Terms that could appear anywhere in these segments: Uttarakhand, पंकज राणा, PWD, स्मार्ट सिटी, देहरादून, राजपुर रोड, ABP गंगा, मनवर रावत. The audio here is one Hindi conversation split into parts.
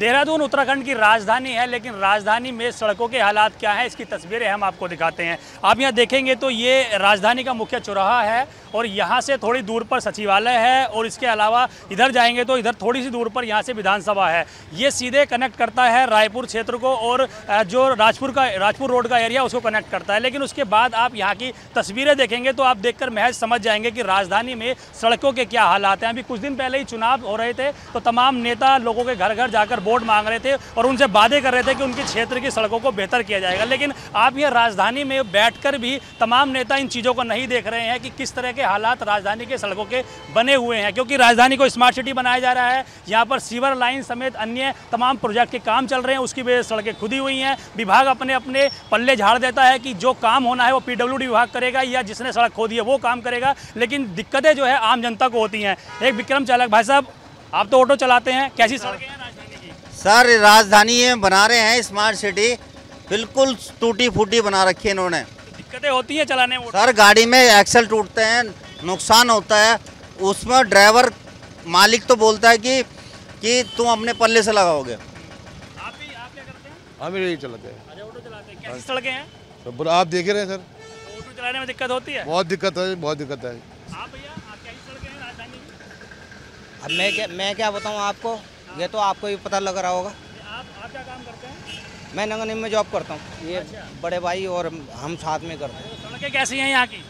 देहरादून उत्तराखंड की राजधानी है, लेकिन राजधानी में सड़कों के हालात क्या हैं इसकी तस्वीरें हम आपको दिखाते हैं। आप यहाँ देखेंगे तो ये राजधानी का मुख्य चौराहा है और यहाँ से थोड़ी दूर पर सचिवालय है और इसके अलावा इधर जाएंगे तो इधर थोड़ी सी दूर पर यहाँ से विधानसभा है। ये सीधे कनेक्ट करता है रायपुर क्षेत्र को और जो राजपुर रोड का एरिया उसको कनेक्ट करता है। लेकिन उसके बाद आप यहाँ की तस्वीरें देखेंगे तो आप देख कर महज समझ जाएंगे कि राजधानी में सड़कों के क्या हालात हैं। अभी कुछ दिन पहले ही चुनाव हो रहे थे तो तमाम नेता लोगों के घर घर जाकर वोट मांग रहे थे और उनसे वादे कर रहे थे कि उनके क्षेत्र की सड़कों को बेहतर किया जाएगा, लेकिन आप यह राजधानी में बैठकर भी तमाम नेता इन चीज़ों को नहीं देख रहे हैं कि किस तरह के हालात राजधानी के सड़कों के बने हुए हैं, क्योंकि राजधानी को स्मार्ट सिटी बनाया जा रहा है। यहाँ पर सीवर लाइन समेत अन्य तमाम प्रोजेक्ट के काम चल रहे हैं, उसकी वजह से सड़कें खुदी हुई हैं। विभाग अपने अपने पल्ले झाड़ देता है कि जो काम होना है वो PWD विभाग करेगा या जिसने सड़क खोदी है वो काम करेगा, लेकिन दिक्कतें जो है आम जनता को होती हैं। एक विक्रम चालक भाई साहब, आप तो ऑटो चलाते हैं, कैसी सड़कें हैं? सर राजधानी बना रहे हैं स्मार्ट सिटी, बिल्कुल टूटी फूटी बना रखी है इन्होंने। दिक्कतें होती है चलाने में सर, गाड़ी में एक्सल टूटते हैं, नुकसान होता है, उसमें ड्राइवर मालिक तो बोलता है कि तुम अपने पल्ले से लगाओगे। आप क्या करते हैं? हम यही चलाते हैं, ऑटो चलाते हैं। कैसी सड़कें हैं सर, आप देख रहे हैं सर? ऑटो चलाने में दिक्कत होती है? बहुत दिक्कत है, बहुत दिक्कत है। आप भैया, आप कैसी सड़कें हैं राजधानी में? अब मैं क्या बताऊँ आपको, ये तो आपको भी पता लग रहा होगा। आप क्या काम करते हैं? मैं नंगनी में जॉब करता हूँ। ये अच्छा। बड़े भाई और हम साथ में करते हैं। सड़कें कैसी हैं यहाँ की?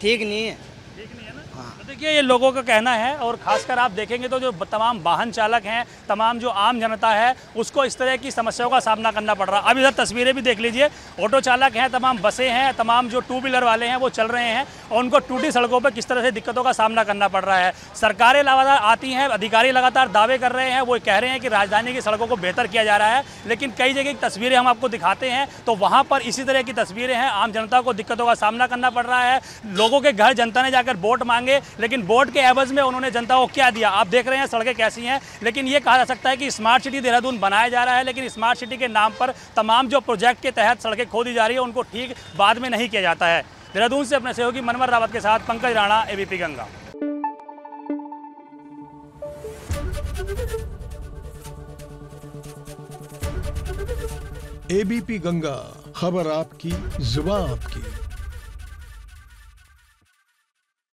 ठीक नहीं है, ठीक नहीं है ना। हाँ तो देखिए, ये लोगों का कहना है और खासकर आप देखेंगे तो जो तमाम वाहन चालक हैं, तमाम जो आम जनता है, उसको इस तरह की समस्याओं का सामना करना पड़ रहा है। अब इधर तस्वीरें भी देख लीजिए, ऑटो चालक हैं, तमाम बसें हैं, तमाम जो टू व्हीलर वाले हैं वो चल रहे हैं और उनको टूटी सड़कों पर किस तरह से दिक्कतों का सामना करना पड़ रहा है। सरकारें लगातार आती हैं, अधिकारी लगातार दावे कर रहे हैं, वो कह रहे हैं कि राजधानी की सड़कों को बेहतर किया जा रहा है, लेकिन कई जगह की तस्वीरें हम आपको दिखाते हैं तो वहाँ पर इसी तरह की तस्वीरें हैं। आम जनता को दिक्कतों का सामना करना पड़ रहा है। लोगों के घर जनता ने जाकर वोट मांगे, लेकिन वोट के एवज में उन्होंने जनता को क्या दिया? आप देख रहे हैं सड़कें कैसी हैं। लेकिन ये कहा जा सकता है कि स्मार्ट सिटी देहरादून बनाया जा रहा है, लेकिन स्मार्ट सिटी के नाम पर तमाम जो प्रोजेक्ट के तहत सड़कें खोदी जा रही है उनको ठीक बाद में नहीं किया जाता है। देहरादून से अपने सहयोगी मनवर रावत के साथ पंकज राणा, ABP गंगा। ABP गंगा, खबर आपकी, जुबान आपकी।